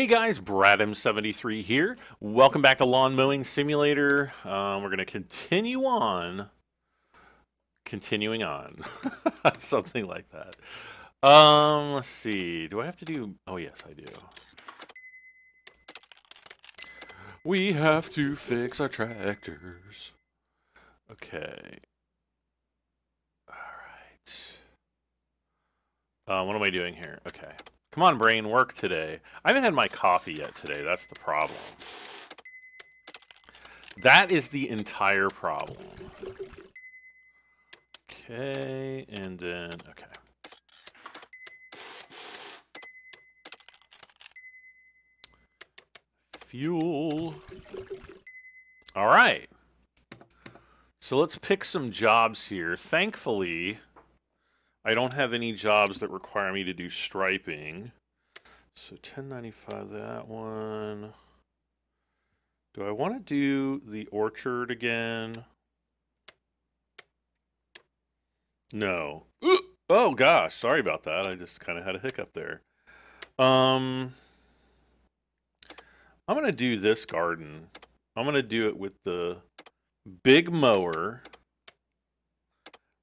Hey guys, BradM73 here. Welcome back to Lawn Mowing Simulator. We're going to continuing on, something like that. Let's see, do I have to do, oh yes I do. We have to fix our tractors. Okay. All right. What am I doing here? Okay. Come on, brain, work today. I haven't had my coffee yet today. That's the problem. That is the entire problem. Okay, and then, okay. Fuel. All right. So let's pick some jobs here. Thankfully, I don't have any jobs that require me to do striping. So 1095, that one. Do I want to do the orchard again? No. Ooh! Oh gosh, sorry about that. I just kind of had a hiccup there. I'm going to do this garden. I'm going to do it with the big mower.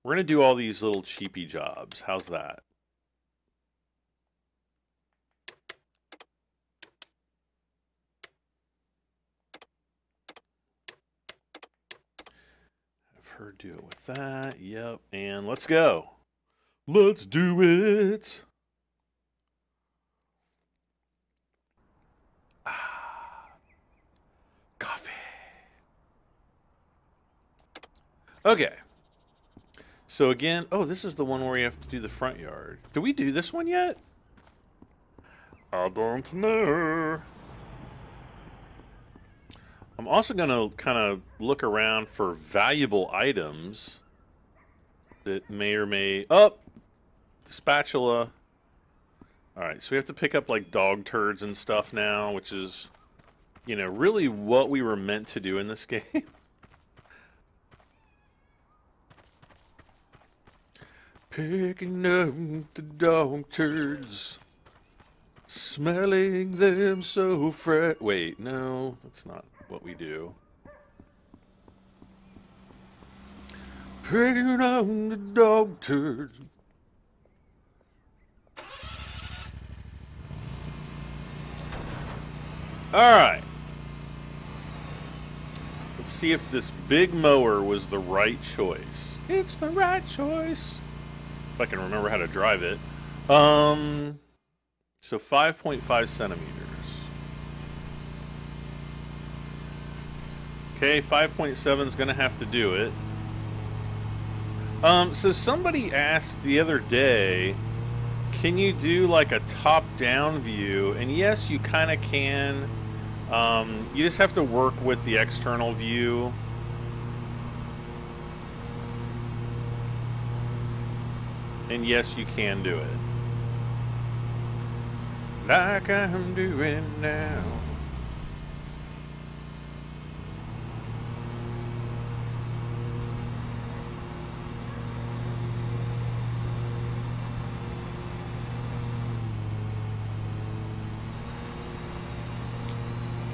We're going to do all these little cheapy jobs. How's that? Have her do it with that. Yep. And let's go. Let's do it. Coffee. Okay. So again, oh, this is the one where you have to do the front yard. Did we do this one yet? I don't know. I'm also going to kind of look around for valuable items that may or may... Oh! The spatula. Alright, so we have to pick up like dog turds and stuff now, which is, you know, really what we were meant to do in this game. Picking up the dog turds, smelling them so fresh. Wait, no, that's not what we do. Picking up the dog turds. Alright. Let's see if this big mower was the right choice. It's the right choice. If I can remember how to drive it. So 5.5 centimeters. Okay, 5.7 is going to have to do it. So somebody asked the other day, can you do like a top-down view? And yes, you kind of can. You just have to work with the external view. And yes, you can do it. Like I'm doing now.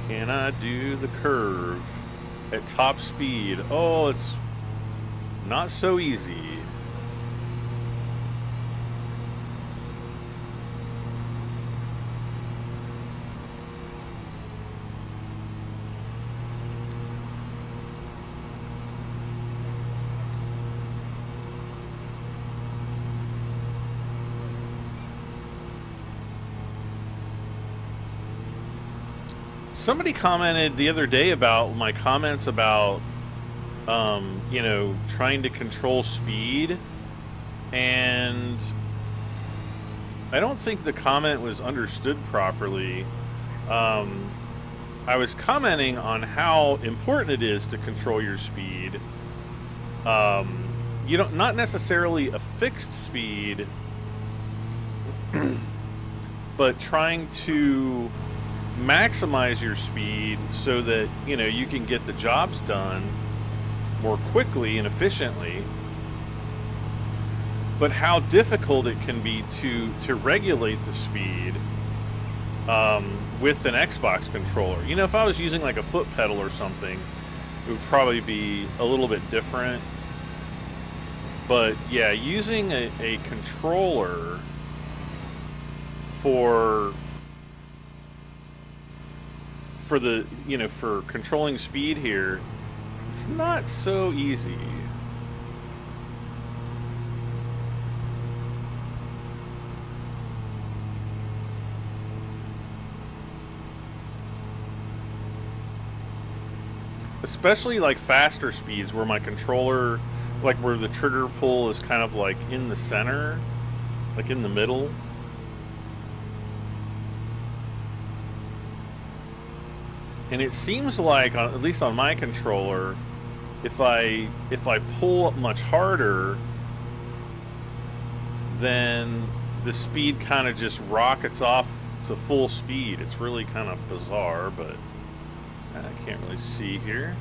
Can I do the curve at top speed? Oh, it's not so easy. Somebody commented the other day about my comments about, you know, trying to control speed, and I don't think the comment was understood properly. I was commenting on how important it is to control your speed. You don't, not necessarily a fixed speed, but trying to maximize your speed so that, you know, you can get the jobs done more quickly and efficiently, but how difficult it can be to regulate the speed with an Xbox controller. You know, if I was using like a foot pedal or something, it would probably be a little bit different. But yeah, using a controller for the, you know, for controlling speed here, it's not so easy. Especially like faster speeds where my controller, like where the trigger pull is kind of like in the center, like in the middle. And it seems like, at least on my controller, if I pull up much harder, then the speed kind of just rockets off to full speed. It's really kind of bizarre, but I can't really see here.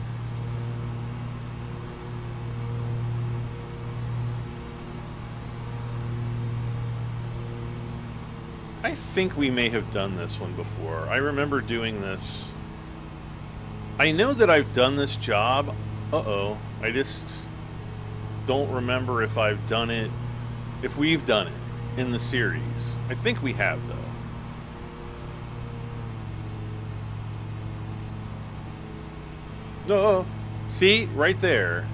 I think we may have done this one before. I remember doing this. I know that I've done this job. Uh-oh. I just don't remember if I've done it, if we've done it in the series. I think we have, though. No, see, right there.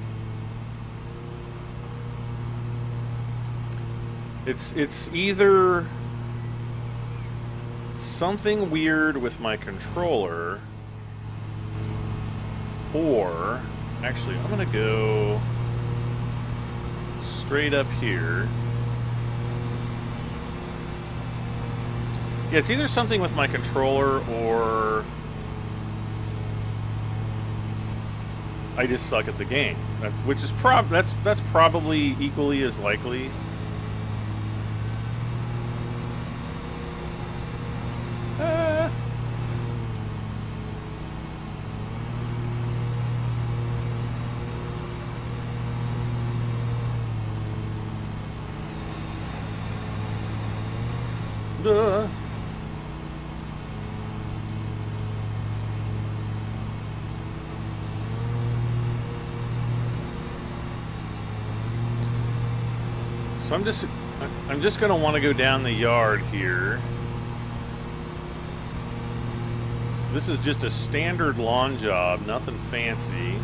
It's either something weird with my controller, or actually, I'm gonna go straight up here. Yeah, it's either something with my controller or I just suck at the game, which is that's probably equally as likely. So I'm just gonna want to go down the yard here. This is just a standard lawn job, nothing fancy.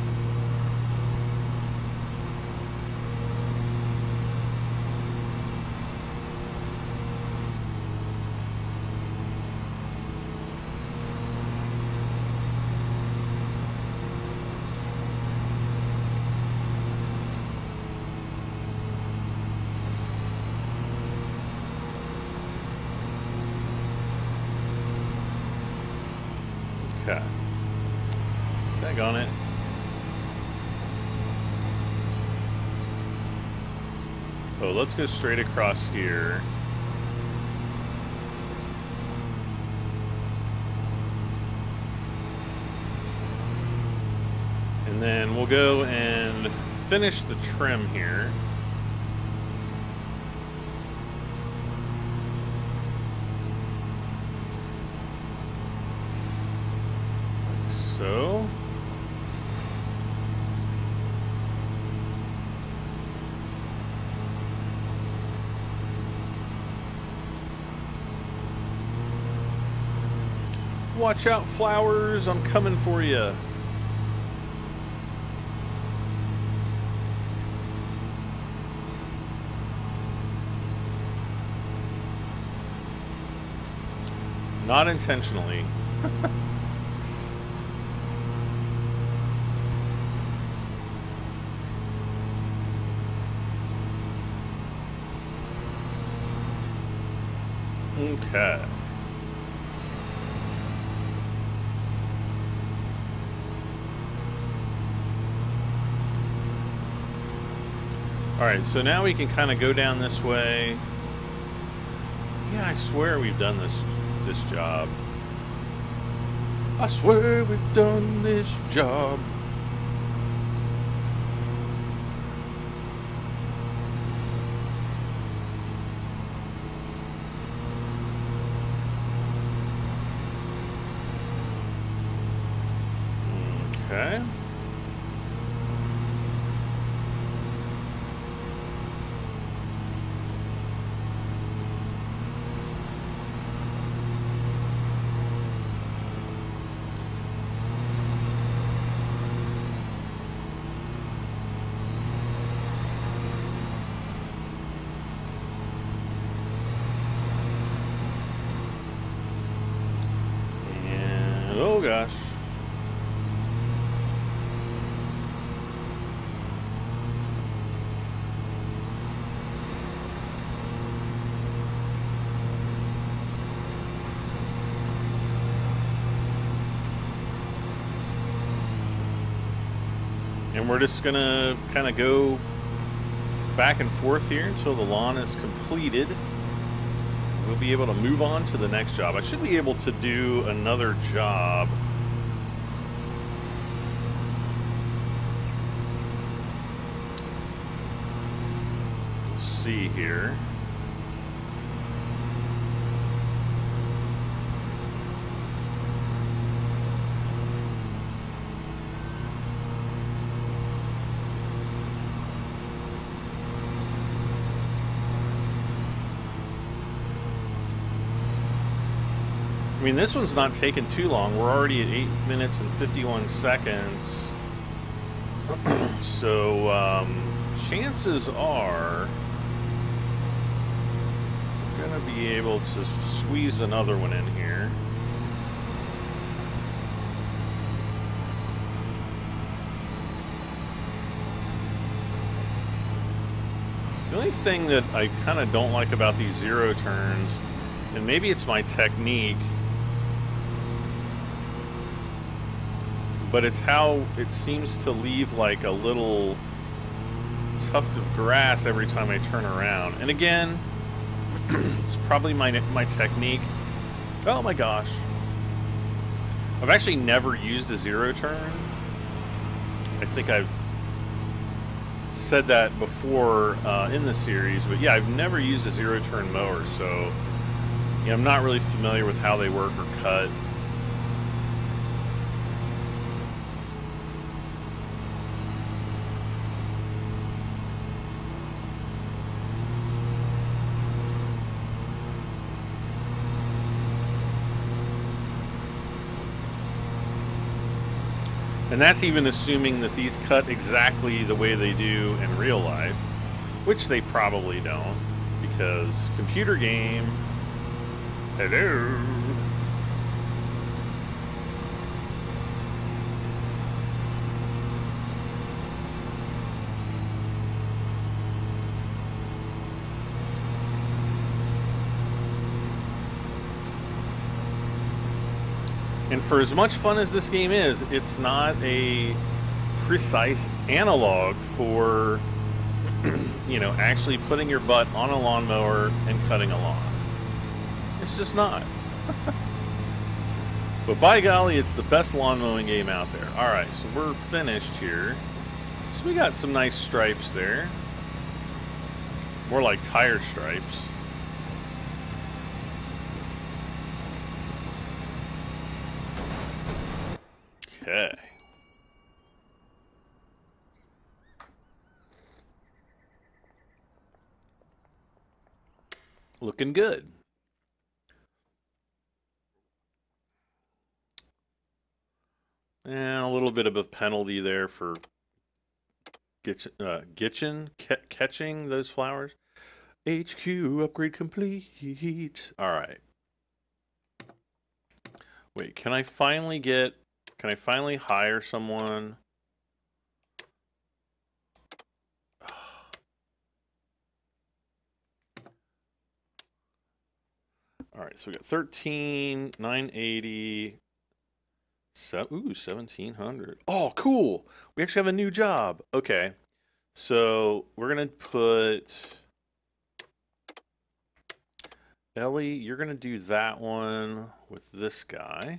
Let's go straight across here. And then we'll go and finish the trim here. Like so. Watch out, flowers, I'm coming for you. Not intentionally. Okay. Alright, so now we can kind of go down this way. Yeah, I swear we've done this job. I swear we've done this job. gosh. And we're just gonna kind of go back and forth here until the lawn is completed. We'll be able to move on to the next job. I should be able to do another job. Let's see here. I mean, this one's not taking too long. We're already at 8 minutes and 51 seconds. So chances are we're gonna be able to squeeze another one in here. The only thing that I kind of don't like about these zero turns, and maybe it's my technique, but it's how it seems to leave like a little tuft of grass every time I turn around. And again, it's probably my technique. Oh my gosh. I've actually never used a zero turn. I think I've said that before in the series, but yeah, I've never used a zero turn mower, so you know, I'm not really familiar with how they work or cut. And that's even assuming that these cut exactly the way they do in real life, which they probably don't, because computer game, hello. And for as much fun as this game is, it's not a precise analog for, you know, actually putting your butt on a lawnmower and cutting a lawn. It's just not. But by golly, it's the best lawn mowing game out there. All right, so we're finished here. So we got some nice stripes there. More like tire stripes. Okay. Looking good. And a little bit of a penalty there for catching those flowers. HQ upgrade complete. All right. Wait, can I finally get... Can I finally hire someone? All right, so we got 13, 980, so, ooh, 1700. Oh, cool. We actually have a new job. Okay, so we're going to put... Ellie, you're going to do that one with this guy.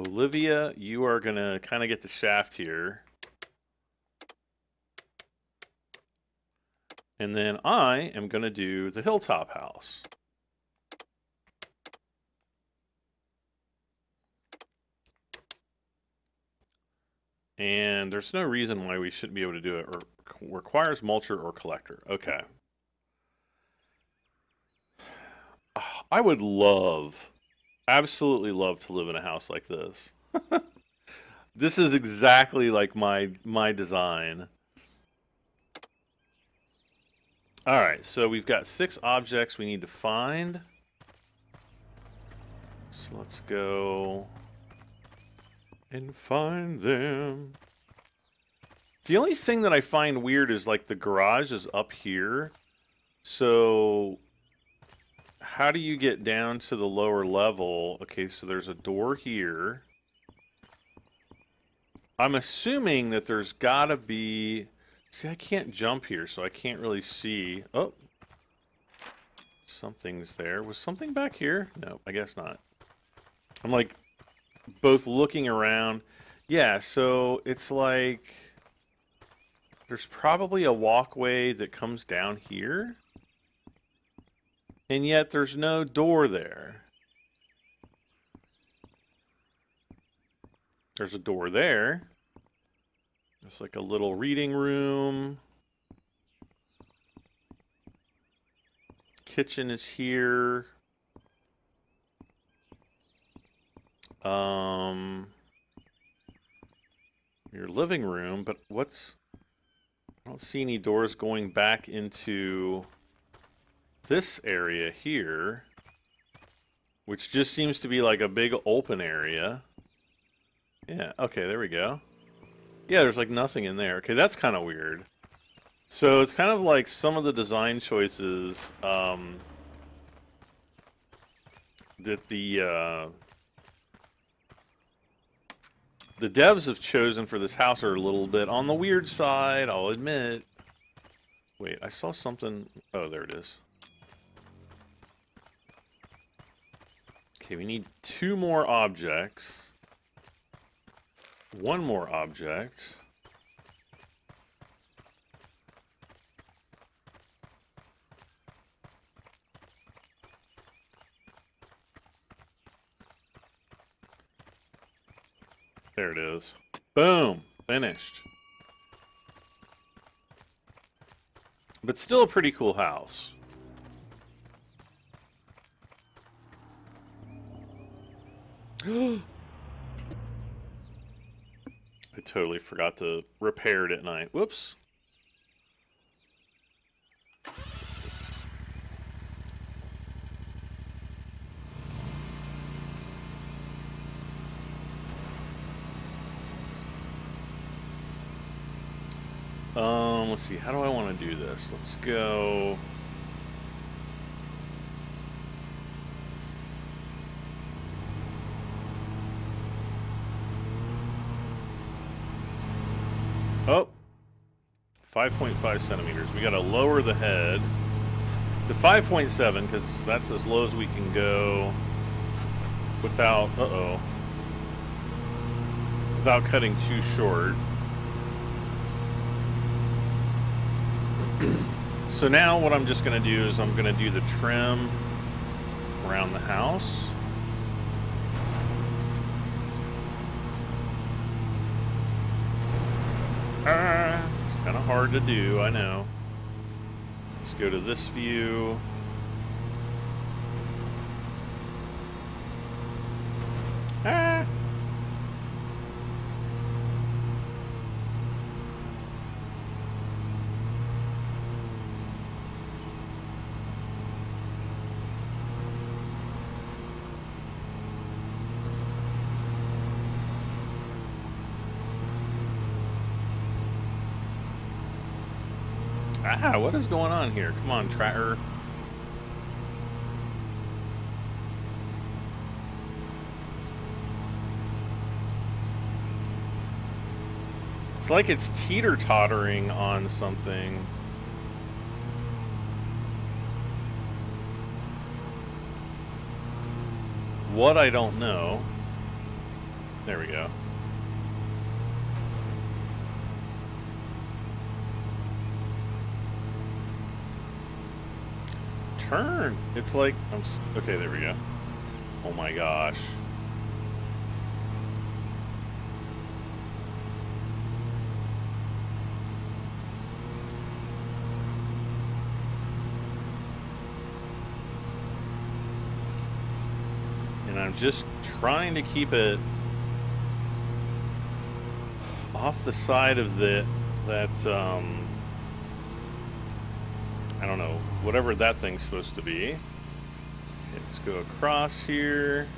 Olivia, you are going to kind of get the shaft here. And then I am going to do the hilltop house. And there's no reason why we shouldn't be able to do it. Or requires mulcher or collector. Okay. I would love... Absolutely love to live in a house like this. This is exactly like my design. All right, so we've got 6 objects we need to find. So let's go and find them. The only thing that I find weird is like the garage is up here. So how do you get down to the lower level? Okay, so there's a door here. I'm assuming that there's gotta be... See, I can't jump here, so I can't really see. Oh, something's there. Was something back here? No, I guess not. I'm like both looking around. Yeah, so it's like there's probably a walkway that comes down here, and yet there's no door there. There's a door there. It's like a little reading room. Kitchen is here. Your living room, but what's... I don't see any doors going back into this area here, which just seems to be like a big open area. Yeah, okay, there we go. Yeah, there's like nothing in there. Okay, that's kind of weird. So it's kind of like some of the design choices that the devs have chosen for this house are a little bit on the weird side, I'll admit. Wait, I saw something. Oh, there it is. Okay, we need 2 more objects. 1 more object. There it is. Boom! Finished. But still a pretty cool house. I totally forgot to repair it at night. Whoops. Let's see. How do I want to do this? Let's go. Oh, 5.5 centimeters. We got to lower the head to 5.7 because that's as low as we can go without, without cutting too short. So now what I'm just going to do is I'm going to do the trim around the house. It's kind of hard to do, I know. Let's go to this view. Ah, what is going on here? Come on, tracker. It's like it's teeter-tottering on something. What, I don't know. There we go. Turn. It's like I'm okay. There we go. Oh my gosh. And I'm just trying to keep it off the side of that I don't know, whatever that thing's supposed to be. Let's go across here.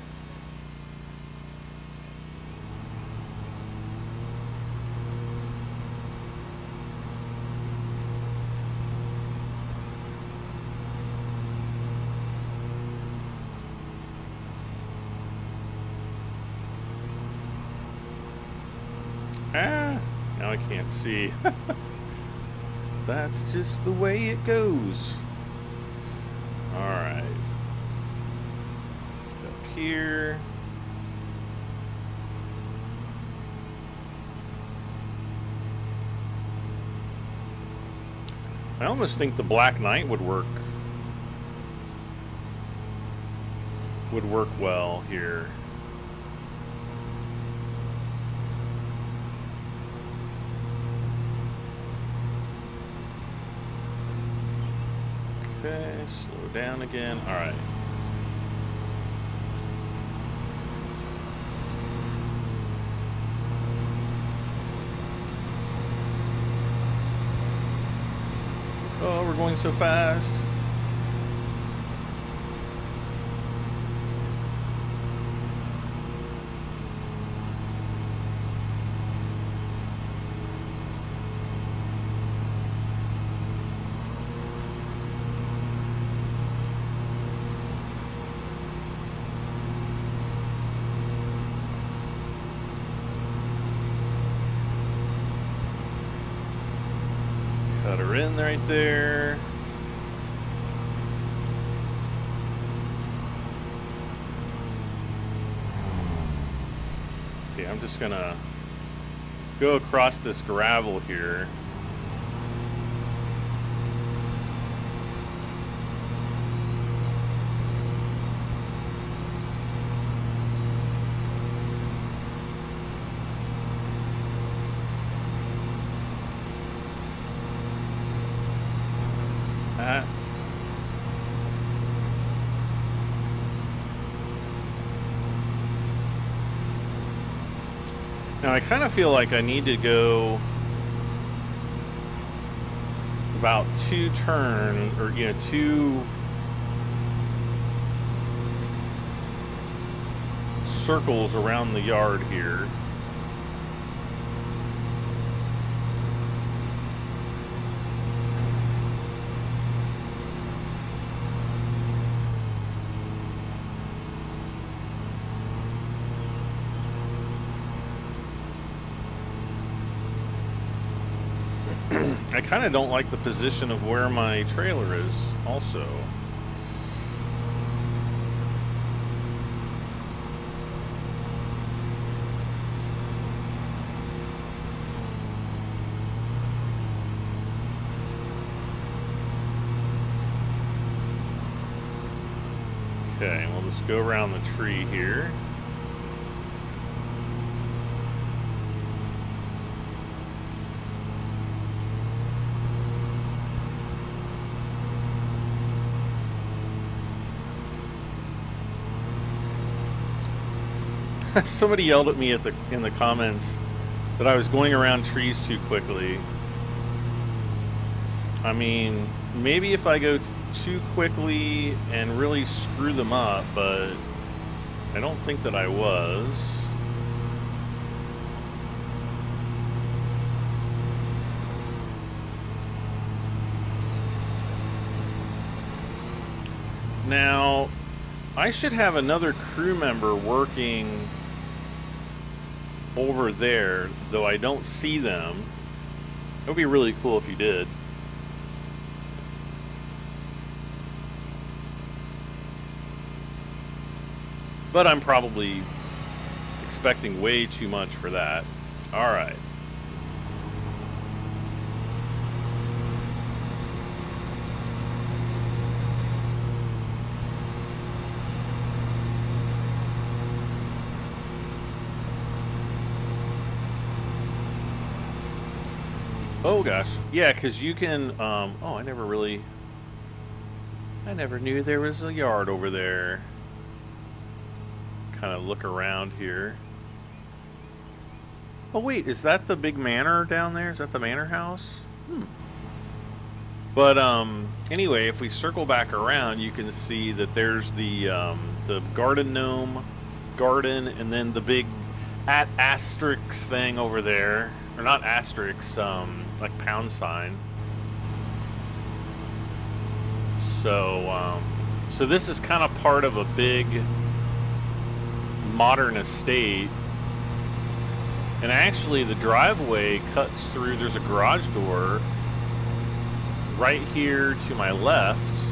Ah, now I can't see. That's just the way it goes. All right. Up here. I almost think the Black Knight would work. Would work well here. Okay, slow down again. All right. Oh, we're going so fast. In right there. Okay, I'm just gonna go across this gravel here. Now I kind of feel like I need to go about two turns, or you know, two circles around the yard here. I kind of don't like the position of where my trailer is also. Okay, we'll just go around the tree here. Somebody yelled at me in the comments that I was going around trees too quickly. I mean, maybe if I go too quickly and really screw them up, but I don't think that I was. Now, I should have another crew member working over there, though I don't see them. It would be really cool if you did. But I'm probably expecting way too much for that. All right. Oh gosh, yeah, because you can, oh, I never knew there was a yard over there. Kind of look around here. Oh wait, is that the big manor down there? Is that the manor house? Hmm. But anyway, if we circle back around, you can see that there's the garden gnome, garden, and then the big asterisk thing over there, or not asterisk, like pound sign. So, so this is kind of part of a big modern estate. And actually the driveway cuts through, there's a garage door right here to my left.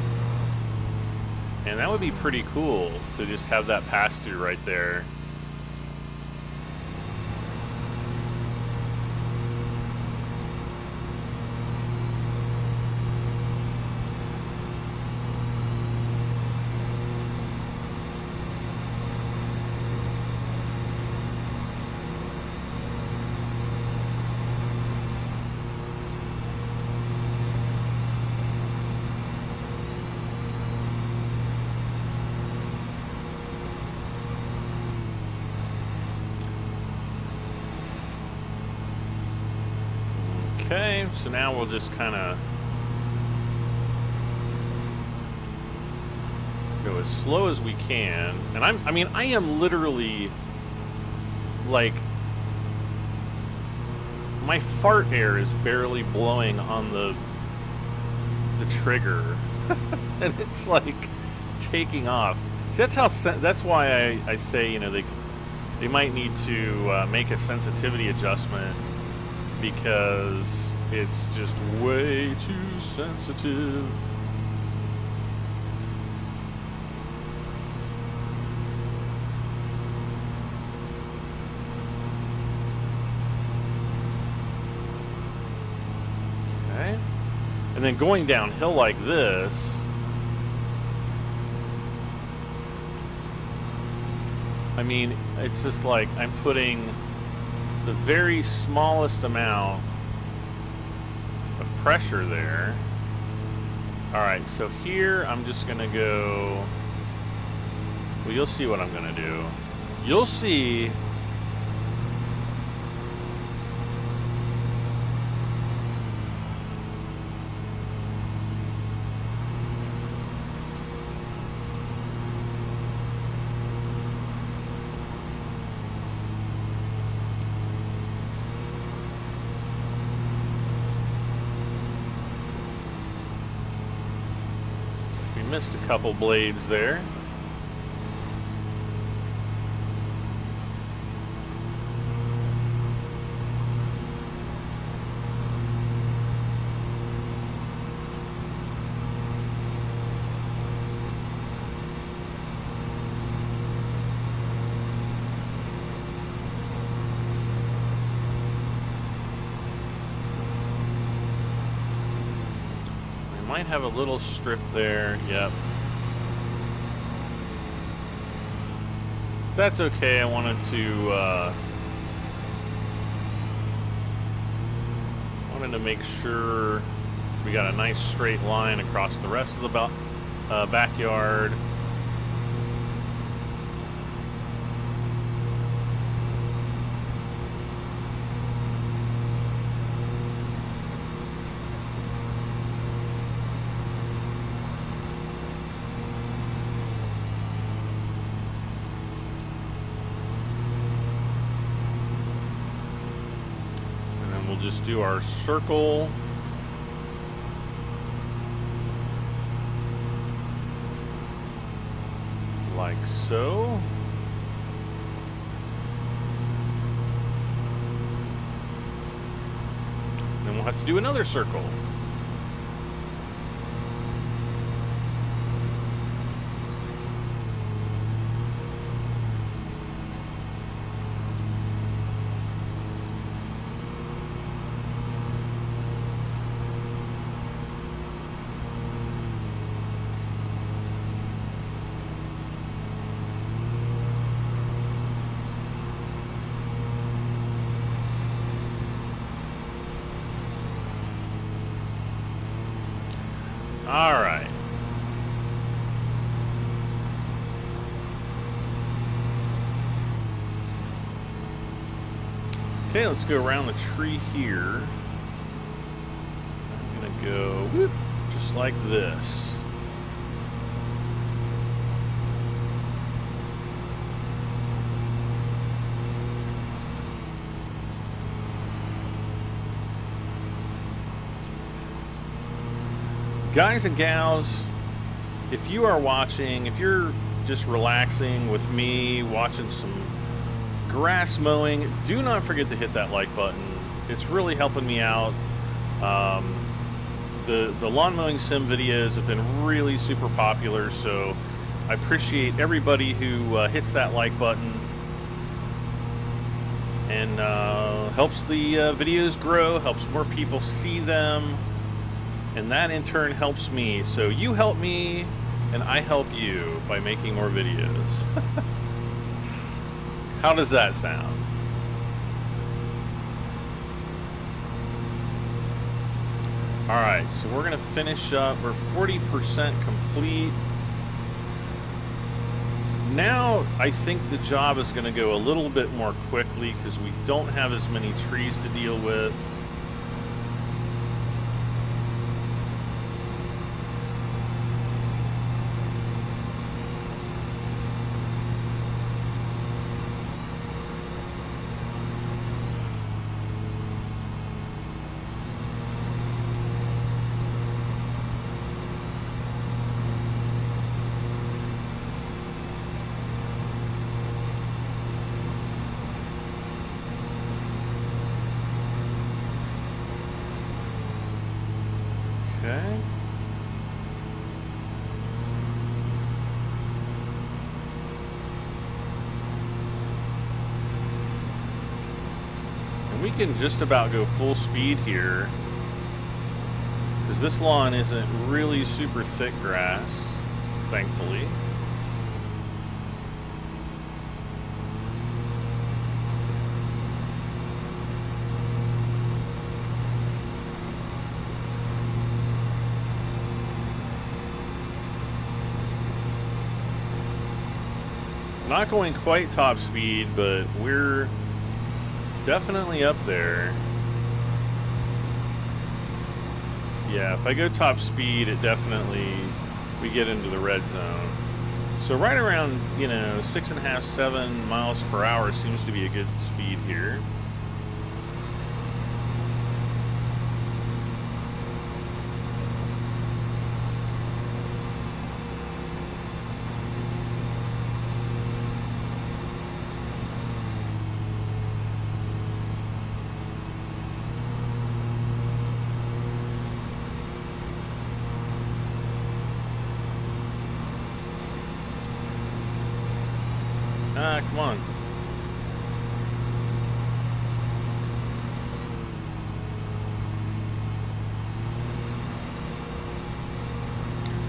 And that would be pretty cool to just have that pass through right there. Okay, so now we'll just kind of go as slow as we can. And I mean, I am literally, like, my fart air is barely blowing on the trigger. And it's, like, taking off. See, that's why I say, you know, they might need to make a sensitivity adjustment, because it's just way too sensitive. Okay. And then going downhill like this, I mean, it's just like I'm putting the very smallest amount of pressure there. All right, so here I'm just gonna go, well, you'll see what I'm gonna do. You'll see a couple blades there. Might have a little strip there. Yep. That's okay. I wanted to make sure we got a nice straight line across the rest of the backyard. Just do our circle. Like so. Then we'll have to do another circle. Okay, let's go around the tree here. I'm gonna go, whoop. just like this. Guys and gals, if you are watching, if you're just relaxing with me, watching some grass mowing, do not forget to hit that like button. It's really helping me out. The lawn mowing sim videos have been really super popular, so I appreciate everybody who hits that like button and helps the videos grow, helps more people see them, and that in turn helps me. So you help me and I help you by making more videos. How does that sound? All right, so we're gonna finish up. We're 40% complete. Now I think the job is gonna go a little bit more quickly because we don't have as many trees to deal with. Can just about go full speed here because this lawn isn't really super thick grass, thankfully. Not going quite top speed, but we're definitely up there. Yeah, if I go top speed, it definitely, we get into the red zone. So right around, you know, 6.5, 7 miles per hour seems to be a good speed here. Come on.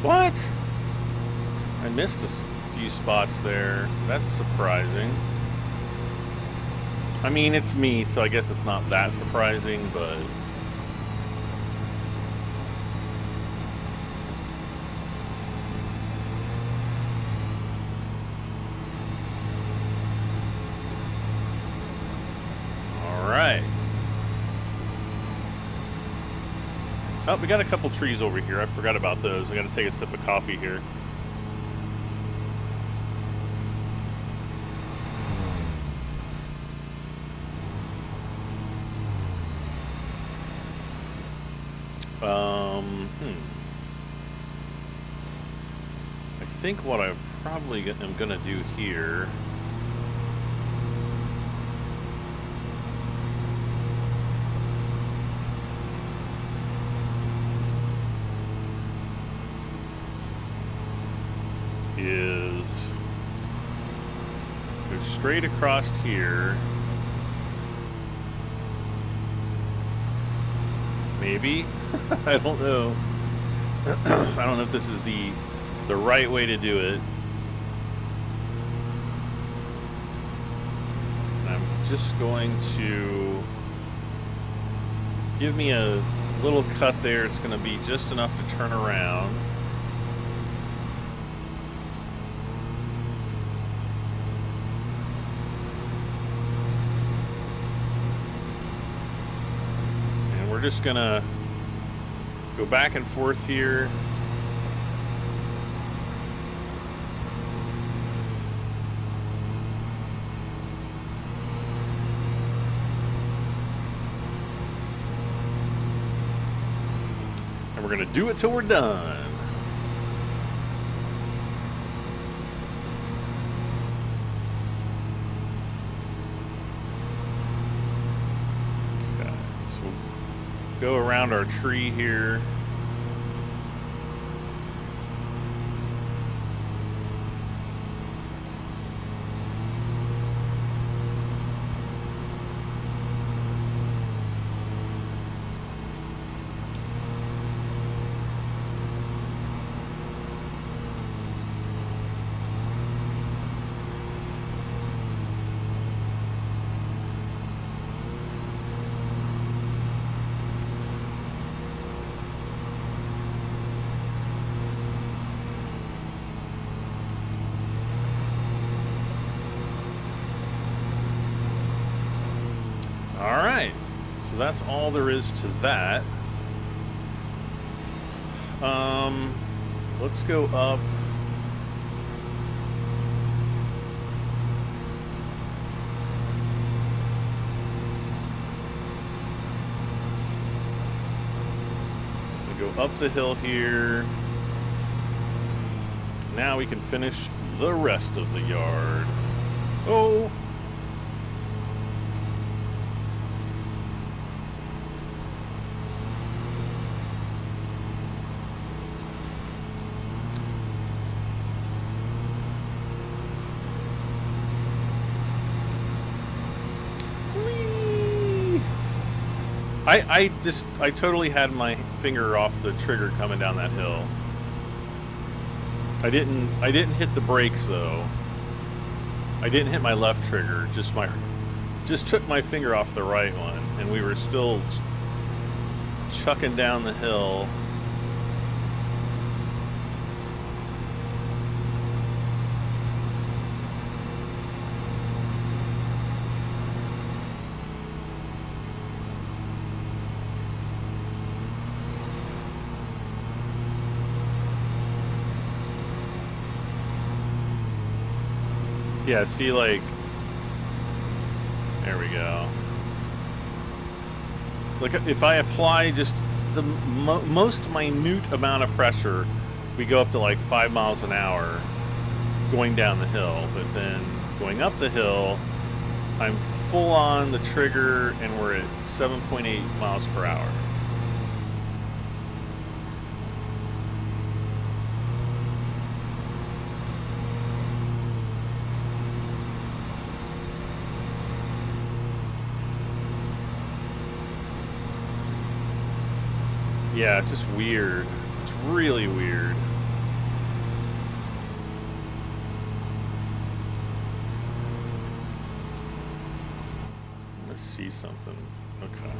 What? I missed a few spots there. That's surprising. I mean, it's me, so I guess it's not that surprising, but... Oh, we got a couple trees over here. I forgot about those. I gotta take a sip of coffee here. I think what I probably am gonna do here. Is go straight across here. Maybe. I don't know. I don't know if this is the right way to do it. I'm just going to give me a little cut there. It's going to be just enough to turn around. We're just gonna Go back and forth here. And we're going to do it till we're done. Go around our tree here. That's all there is to that. Let's go up. We'll go up the hill here. Now we can finish the rest of the yard. Oh! I totally had my finger off the trigger coming down that hill. I didn't hit the brakes though. I didn't hit my left trigger, just took my finger off the right one, and we were still chucking down the hill. Yeah, see, like, there we go. Like, if I apply just the most minute amount of pressure, we go up to like 5 miles an hour going down the hill. But then going up the hill, I'm full on the trigger and we're at 7.8 miles per hour. Yeah, it's just weird. It's really weird. Let's see something. Okay.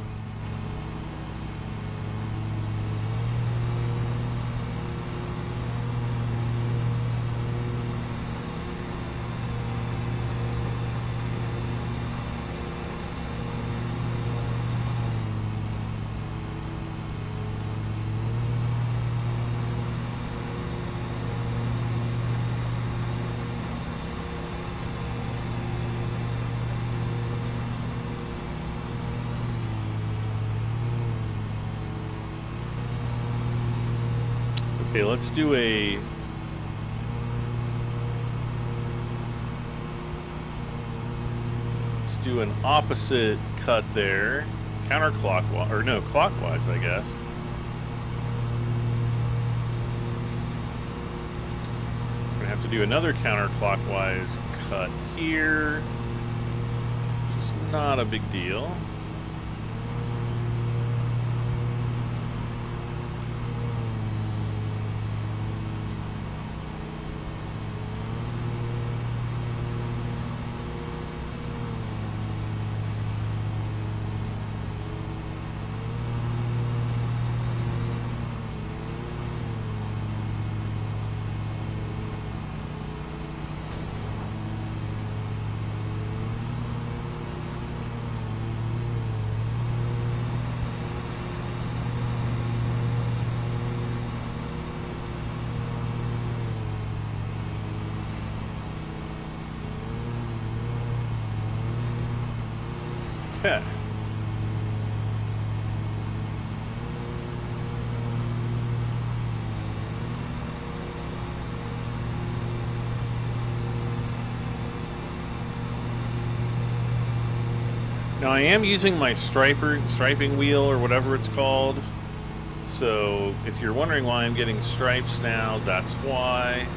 Okay, let's do a... Let's do an opposite cut there. Counterclockwise, or no, clockwise, I guess. We're gonna have to do another counterclockwise cut here, which is not a big deal. pit. Now I am using my striping wheel or whatever it's called. So if you're wondering why I'm getting stripes now, that's why.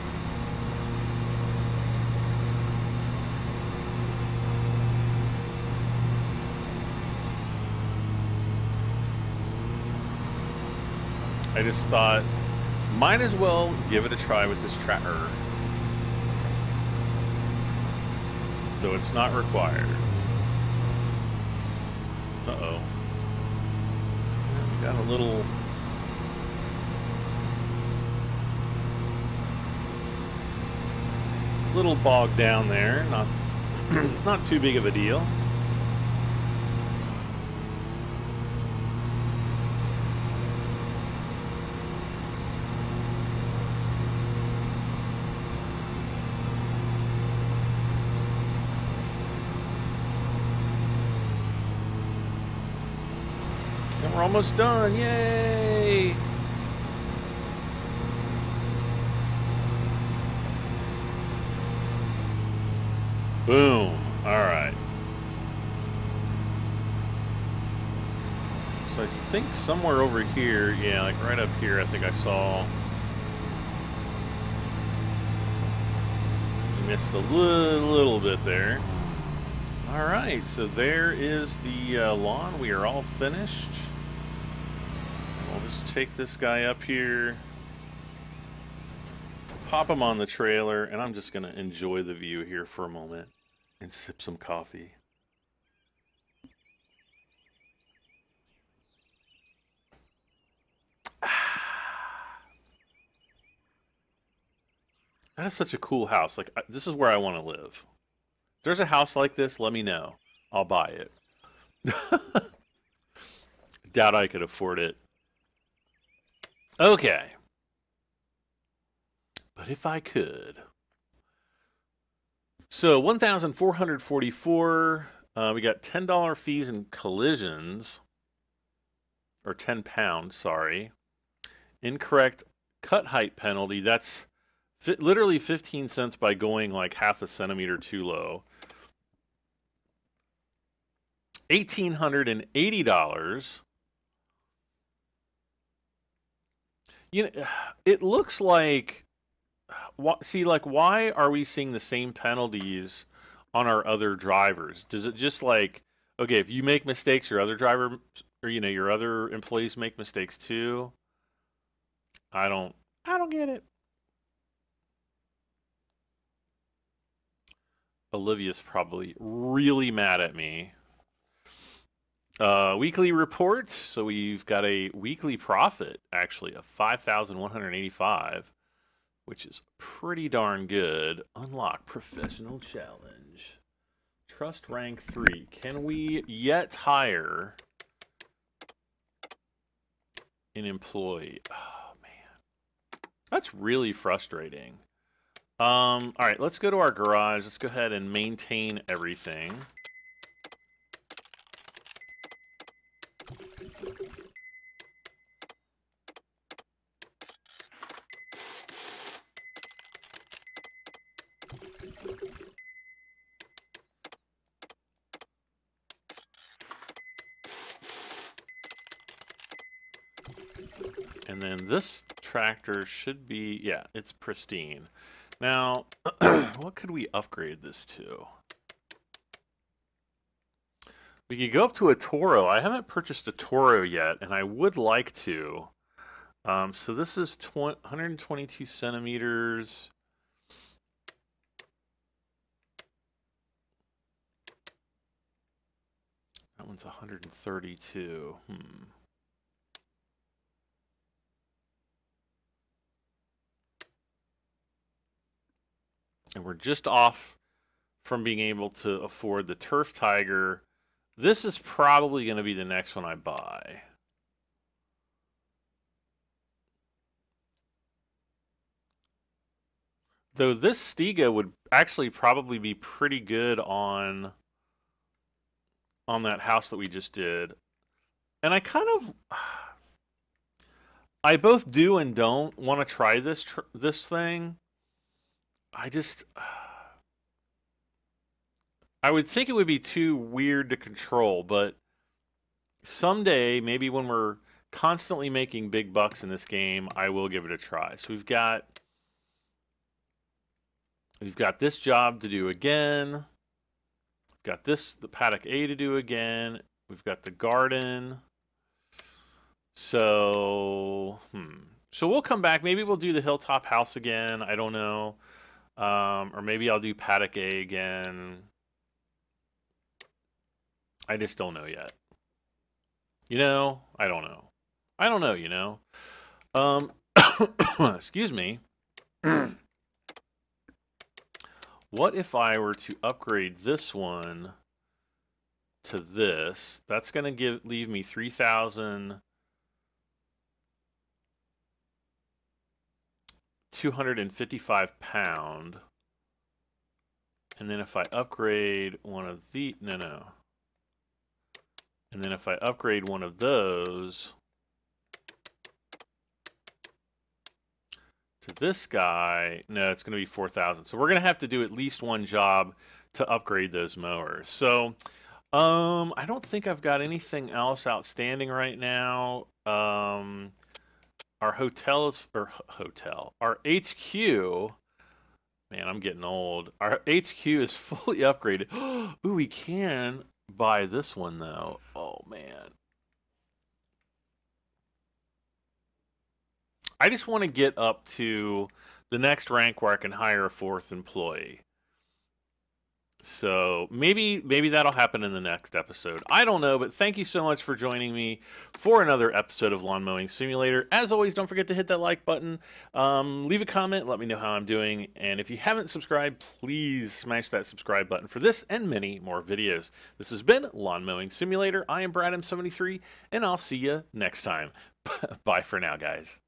I just thought, might as well give it a try with this tractor. Though it's not required. Uh-oh. Got a little... little bogged down there. Not too big of a deal. Almost done, yay! Boom, all right. So I think somewhere over here, yeah, like right up here, I think I saw... missed a little bit there. All right, so there is the lawn. We are all finished. Just take this guy up here, pop him on the trailer, and I'm just going to enjoy the view here for a moment and sip some coffee. Ah. That is such a cool house. Like, this is where I want to live. If there's a house like this, let me know. I'll buy it. Doubt I could afford it. Okay, but if I could. So 1,444, we got $10 fees in collisions, or £10, sorry. Incorrect cut height penalty, that's literally 15 cents by going like half a centimeter too low. $1,880. You know, it looks like, see, like, why are we seeing the same penalties on our other drivers? Does it just like, okay, if you make mistakes, your other driver, or, you know, your other employees make mistakes too? I don't get it. Olivia's probably really mad at me. Weekly report. So we've got a weekly profit, actually, of 5,185, which is pretty darn good. Unlock professional challenge. Trust rank 3. Can we yet hire an employee? Oh, man. That's really frustrating. All right, let's go to our garage. Let's go ahead and maintain everything. And then this tractor should be, yeah, it's pristine. Now, what could we upgrade this to? We could go up to a Toro. I haven't purchased a Toro yet, and I would like to. So this is 122 centimeters. That one's 132. And we're just off from being able to afford the Turf Tiger. This is probably going to be the next one I buy. Though this Stiga would actually probably be pretty good on on that house that we just did. And I kind of... I both do and don't want to try this thing. I just... I would think it would be too weird to control, but someday, maybe when we're constantly making big bucks in this game, I will give it a try. So we've got this job to do again. We've got this, the paddock A to do again. We've got the garden. So, so we'll come back. Maybe we'll do the hilltop house again. I don't know. Or maybe I'll do paddock A again. I just don't know yet. You know, I don't know. I don't know, you know. Excuse me. What if I were to upgrade this one to this? That's going to leave me 3,255 pound. And then if I upgrade one of the... No. And then if I upgrade one of those to this guy, no, it's going to be 4,000. So we're going to have to do at least one job to upgrade those mowers. So I don't think I've got anything else outstanding right now. Our hotel is, or hotel, our HQ, man, I'm getting old. Our HQ is fully upgraded. Ooh, we can buy this one though. Oh man, I just want to get up to the next rank where I can hire a fourth employee. So maybe that'll happen in the next episode. I don't know, but thank you so much for joining me for another episode of Lawn Mowing Simulator. As always, don't forget to hit that like button. Leave a comment. Let me know how I'm doing. And if you haven't subscribed, please smash that subscribe button for this and many more videos. This has been Lawn Mowing Simulator. I am BradM73, and I'll see you next time. Bye for now, guys.